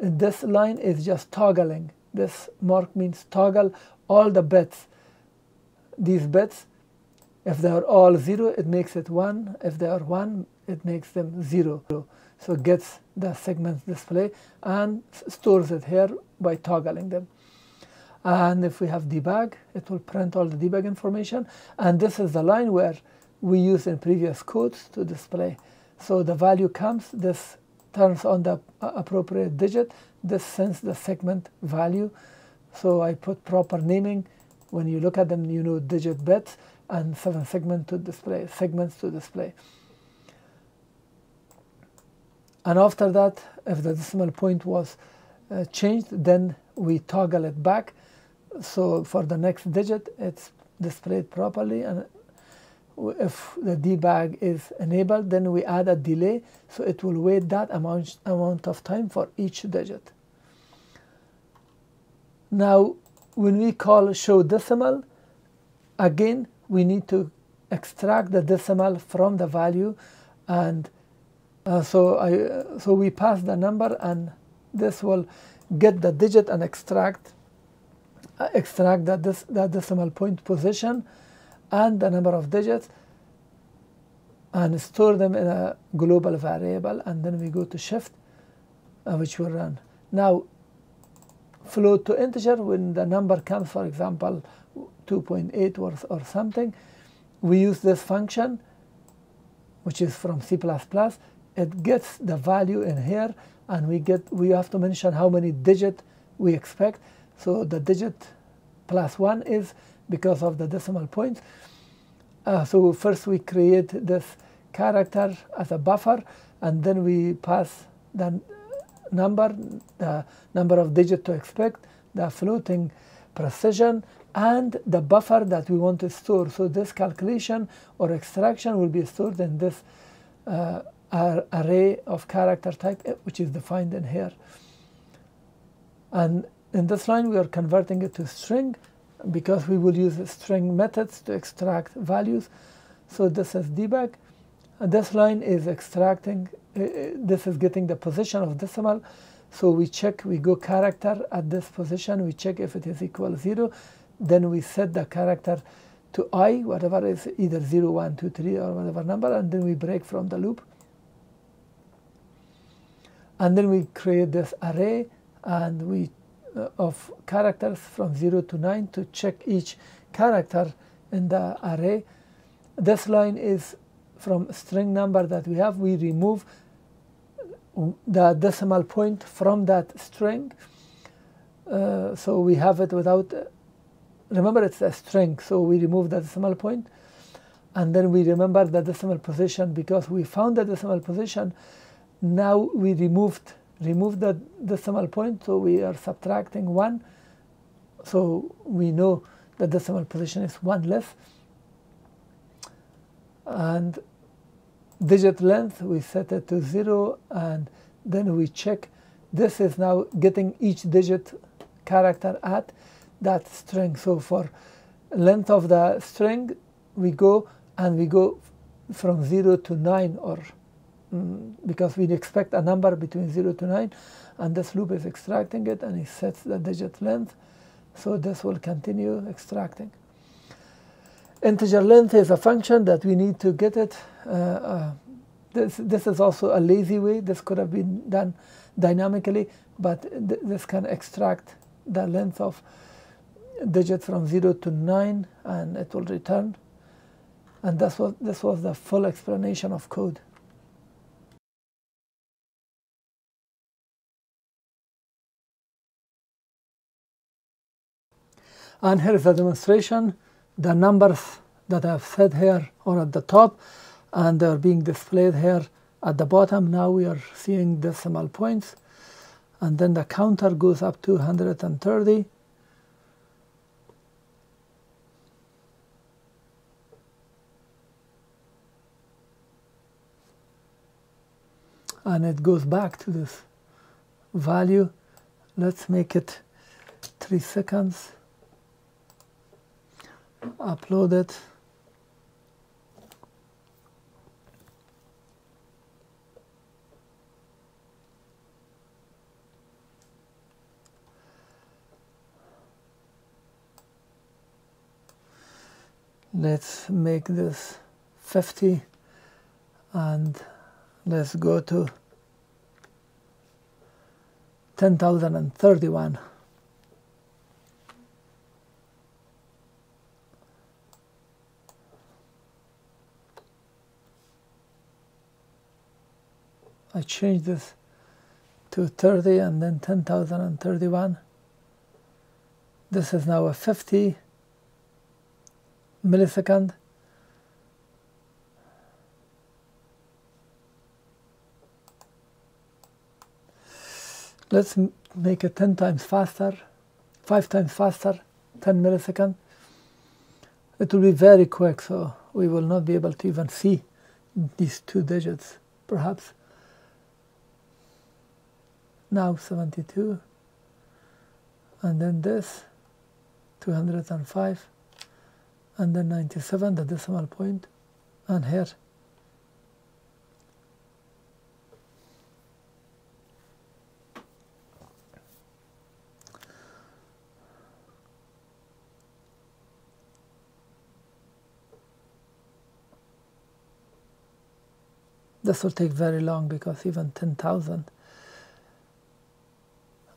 this line is just toggling. This mark means toggle all the bits. These bits, if they are all 0, it makes it 1. If they are 1, it makes them 0. So it gets the segment display and stores it here by toggling them. And if we have debug, it will print all the debug information. And this is the line where we used in previous codes to display. So the value comes, this turns on the appropriate digit, this sends the segment value. So I put proper naming. When you look at them, you know digit bits and 7 segments to display. And after that, if the decimal point was changed, then we toggle it back. So for the next digit, it's displayed properly. And if the debug is enabled, then we add a delay, so it will wait that amount of time for each digit. Now, when we call show decimal, again, we need to extract the decimal from the value, and so we pass the number, and this will get the digit and extract the decimal point position and the number of digits, and store them in a global variable, and then we go to shift, which will run. Now, float to integer, when the number comes, for example, 2.8 or something, we use this function, which is from C++. It gets the value in here, and we have to mention how many digits we expect. So the digit +1 is because of the decimal point. So first we create this character as a buffer, and then we pass the number of digits to expect, the floating precision, and the buffer that we want to store. So this calculation or extraction will be stored in this array of character type, which is defined in here. And in this line, we are converting it to string, because we will use string methods to extract values. So this is debug, and this line is extracting, this is getting the position of decimal. So we check, we go character at this position, we check if it is equal 0, then we set the character to I, whatever is either 0, 1, 2, 3, or whatever number, and then we break from the loop. And then we create this array, and we of characters from 0 to 9 to check each character in the array. This line is from string number that we have. We remove the decimal point from that string, so we have it without, remember it's a string, so we remove the decimal point, and then we remember the decimal position because we found the decimal position. Now we remove the decimal point, so we are subtracting 1, so we know the decimal position is 1 less. And digit length, we set it to 0, and then we check This is now getting each digit character at that string. So for length of the string, we go and we go from 0 to 9, or because we expect a number between 0 to 9, and this loop is extracting it, and it sets the digit length. So this will continue extracting. Integer length is a function that we need to get it. This is also a lazy way. This could have been done dynamically, but this can extract the length of digits from 0 to 9, and it will return. And this was the full explanation of code. And here is the demonstration. The numbers that I've said here are at the top, and they're being displayed here at the bottom. Now we are seeing decimal points, and then the counter goes up to 130. And it goes back to this value. Let's make it 3 seconds. Upload it. Let's make this 50, and let's go to 10,031. I change this to 30 and then 10,031. This is now a 50 millisecond. Let's make it 10 times faster, 5 times faster, 10 millisecond. It will be very quick, so we will not be able to even see these two digits, perhaps. Now 72, and then this, 205, and then 97, the decimal point, and here. This will take very long, because even 10,000.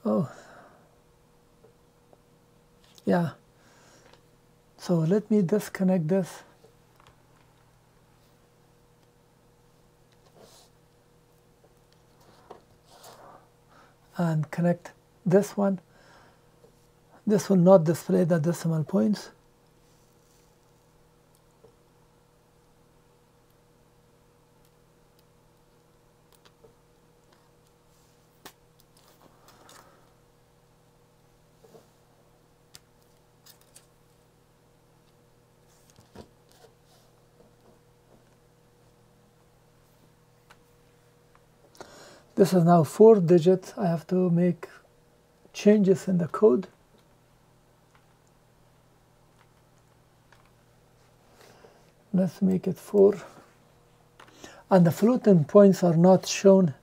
Oh, yeah. So let me disconnect this. And connect this one. This will not display the decimal points. This is now 4 digits. I have to make changes in the code. Let's make it 4. And the floating points are not shown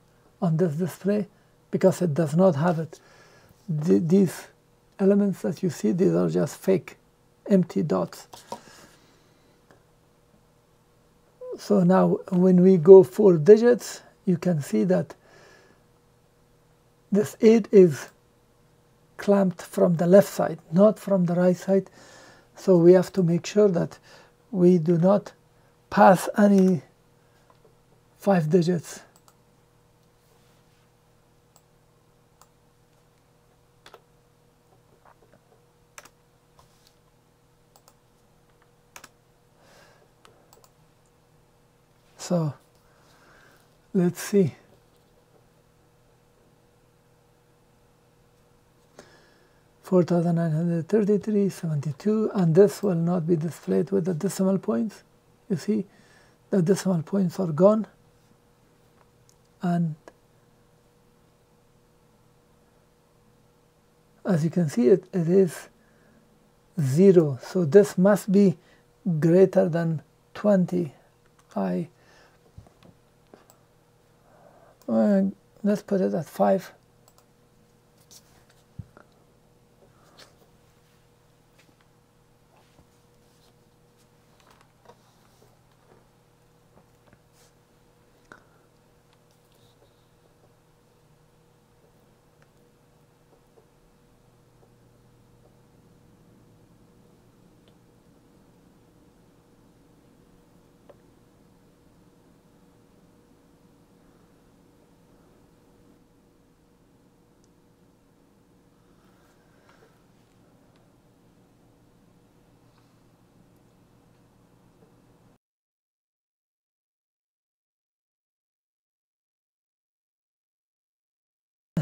on this display because it does not have it. These elements that you see, these are just fake, empty dots. So now when we go 4 digits, you can see that this 8 is clamped from the left side, not from the right side. So we have to make sure that we do not pass any 5 digits. So let's see. $4,933.72, and this will not be displayed with the decimal points. You see, the decimal points are gone, and as you can see, it is 0. So this must be greater than 20. Let's put it at 5.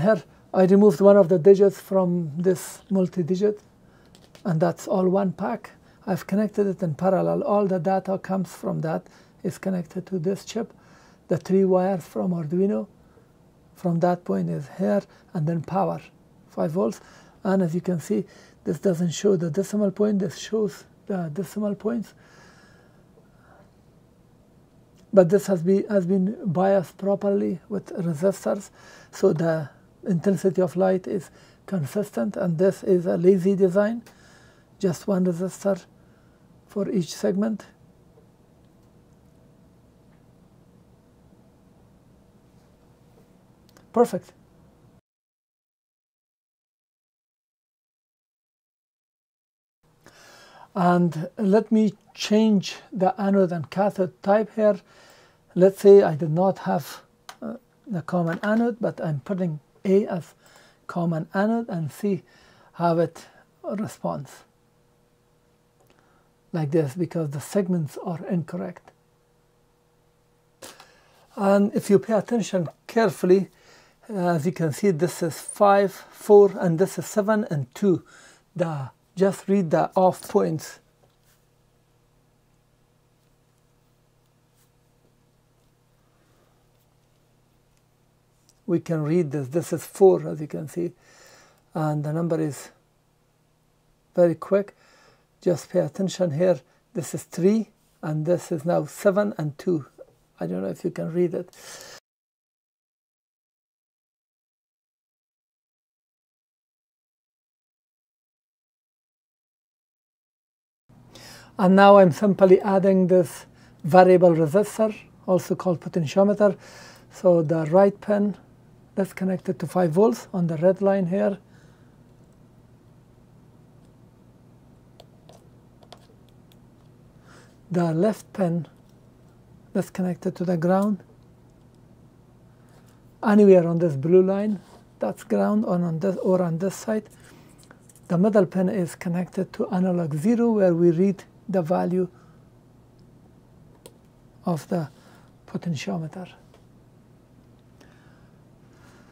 Here I removed one of the digits from this multi-digit, and that's all one pack. I've connected it in parallel. All the data comes from that is connected to this chip. The 3 wires from Arduino from that point is here, and then power 5 volts. And as you can see, this doesn't show the decimal point, this shows the decimal points, but this has been biased properly with resistors, so the intensity of light is consistent. And this is a lazy design, just one resistor for each segment. Perfect. And let me change the anode and cathode type here. Let's say I did not have the common anode, but I'm putting A as common anode and see how it responds like this, because the segments are incorrect. And if you pay attention carefully, as you can see, this is 5, 4, and this is 7 and 2. Just read the off points. We can read this. This is 4, as you can see, and the number is very quick. Just pay attention here. This is 3, and this is now 7 and 2. I don't know if you can read it. And now I'm simply adding this variable resistor, also called potentiometer. So the right pin, that's connected to 5 volts on the red line here. The left pin, that's connected to the ground. Anywhere on this blue line, that's ground, or on this side. The middle pin is connected to analog 0, where we read the value of the potentiometer.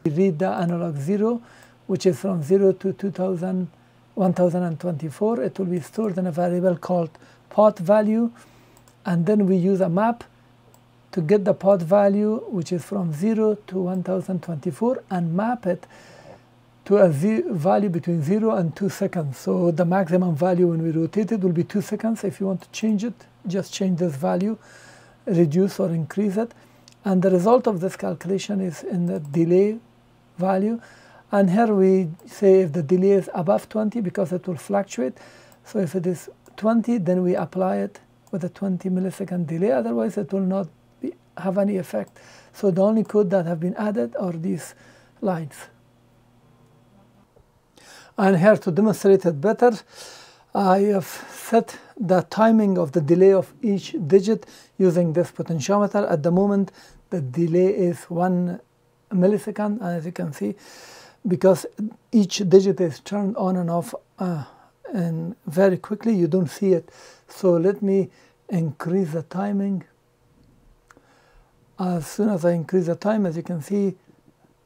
We read the analog 0, which is from 0 to 1024. It will be stored in a variable called pot value, and then we use a map to get the pot value, which is from 0 to 1024, and map it to a value between 0 and 2 seconds. So the maximum value when we rotate it will be 2 seconds. If you want to change it, just change this value, reduce or increase it. And the result of this calculation is in the delay value. And here we say if the delay is above 20, because it will fluctuate. So if it is 20, then we apply it with a 20 millisecond delay. Otherwise, it will not have any effect. So the only code that have been added are these lines. And here, to demonstrate it better, I have set the timing of the delay of each digit using this potentiometer. At the moment, the delay is 1 millisecond, as you can see, because each digit is turned on and off and very quickly. You don't see it. So let me increase the timing. As soon as I increase the time, as you can see,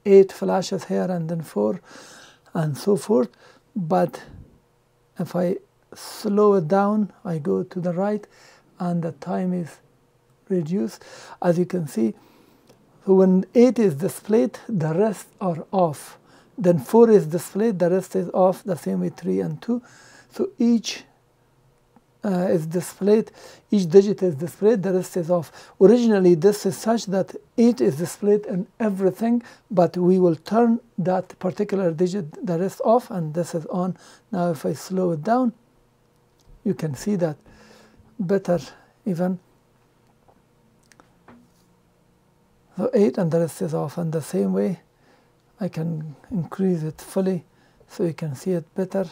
8 flashes here, and then 4. And so forth. But if I slow it down, I go to the right, and the time is reduced, as you can see. So when 8 is displayed, the rest are off. Then 4 is displayed, the rest is off, the same with 3 and 2. So each is displayed, each digit is displayed, the rest is off. Originally this is such that 8 is displayed in everything, but we will turn that particular digit, the rest off, and this is on. Now if I slow it down, you can see that better even. So 8 and the rest is off, and the same way I can increase it fully so you can see it better,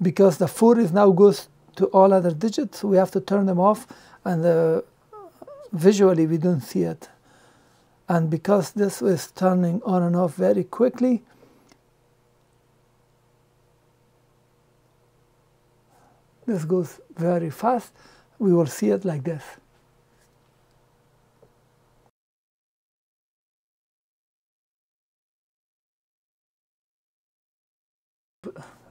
because the 4 is now goes to all other digits, so we have to turn them off, and visually we don't see it. And because this is turning on and off very quickly, this goes very fast, we will see it like this.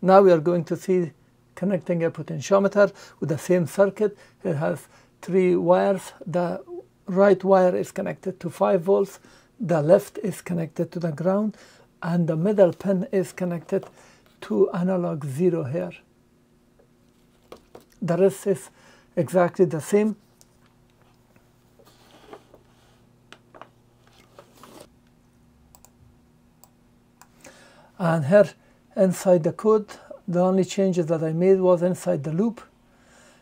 Now we are going to see connecting a potentiometer with the same circuit. It has 3 wires. The right wire is connected to 5 volts, the left is connected to the ground, and the middle pin is connected to analog 0 here. The rest is exactly the same. And here inside the code, the only changes that I made was inside the loop.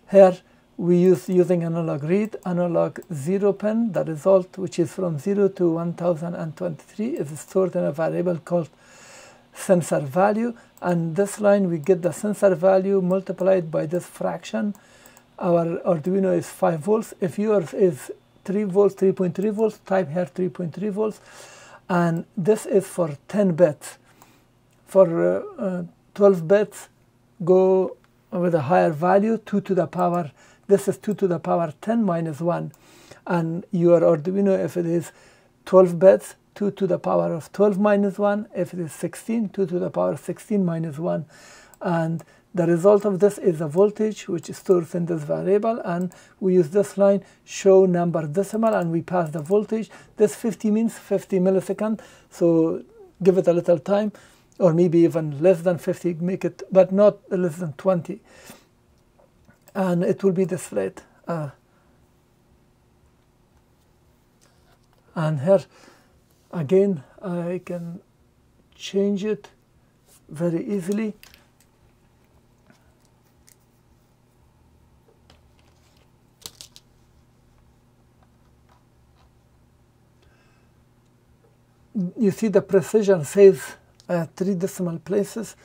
Here we using analog read, analog 0 pin. The result, which is from 0 to 1023, is stored in a variable called sensor value, and this line we get the sensor value multiplied by this fraction. Our Arduino is 5 volts. If yours is 3 volts, 3.3 volts, type here 3.3 volts, and this is for 10 bits. For 12 bits, go with a higher value, 2 to the power, this is 2 to the power 10 minus 1. And your Arduino, if it is 12 bits, 2 to the power of 12 minus 1. If it is 16, 2 to the power of 16 minus 1. And the result of this is a voltage, which is stored in this variable. And we use this line, show number decimal, and we pass the voltage. This 50 means 50 milliseconds, so give it a little time. Or maybe even less than 50, make it, but not less than 20. And it will be displayed. And here, again, I can change it very easily. You see the precision says 3 decimal places.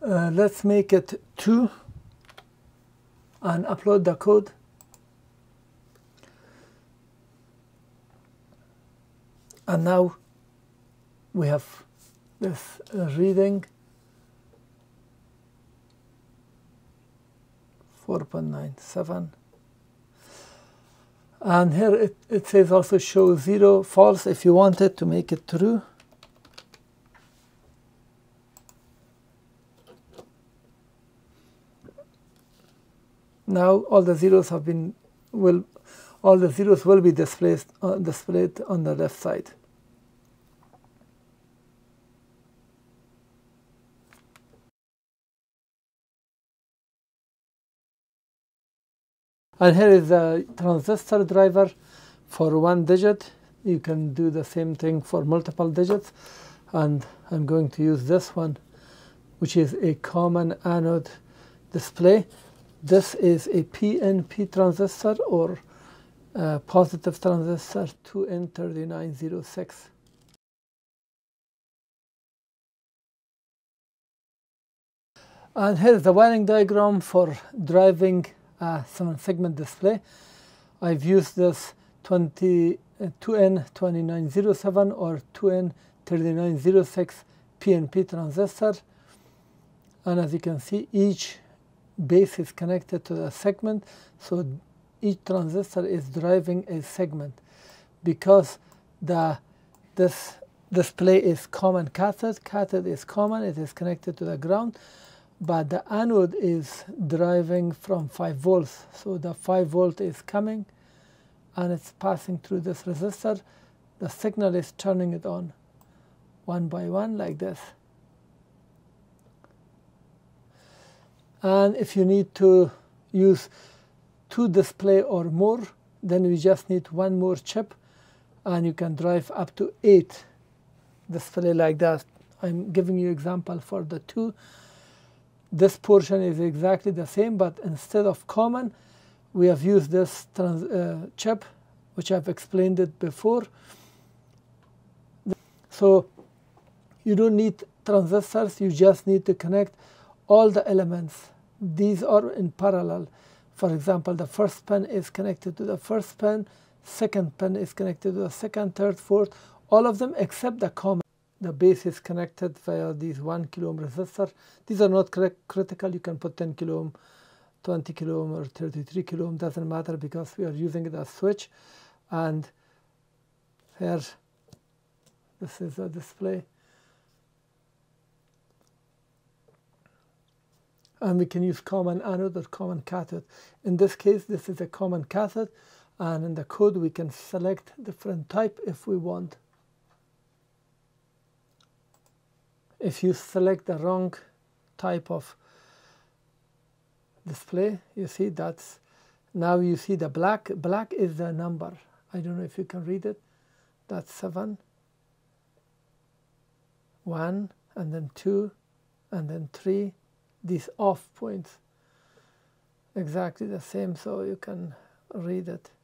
Let's make it 2 and upload the code. And now we have this reading 4.97. And here it says also show 0 false if you want it to make it true. Now all the zeros have been will be displayed on the left side. And here is the transistor driver for 1 digit. You can do the same thing for multiple digits, and I'm going to use this one, which is a common anode display. This is a PNP transistor, or positive transistor, 2N3906. And here is the wiring diagram for driving a 7-segment display. I've used this 2N2907 or 2N3906 PNP transistor. And as you can see, each base is connected to the segment, so each transistor is driving a segment. Because this display is common cathode is common, it is connected to the ground, but the anode is driving from 5 volts, so the 5 volt is coming and it's passing through this resistor, the signal is turning it on. one by one like this. And if you need to use two display or more, then we just need one more chip, and you can drive up to 8 display like that. I'm giving you example for the 2. This portion is exactly the same, but instead of common, we have used this chip, which I've explained it before. So you don't need transistors, you just need to connect all the elements. These are in parallel. For example, the first pin is connected to the first pin, second pin is connected to the second, third, fourth, all of them except the common. The base is connected via these 1 kilo ohm resistor. These are not critical. You can put 10 kilo ohm, 20 kilo ohm, or 33 kilo ohm. Doesn't matter because we are using it as switch. And here, this is a display, and we can use common anode or common cathode. In this case, this is a common cathode, and in the code we can select different type if we want. If you select the wrong type of display, you see that's, now you see the black. Black is the number. I don't know if you can read it. That's 7, 1, and then 2, and then 3. These off points, exactly the same, so you can read it.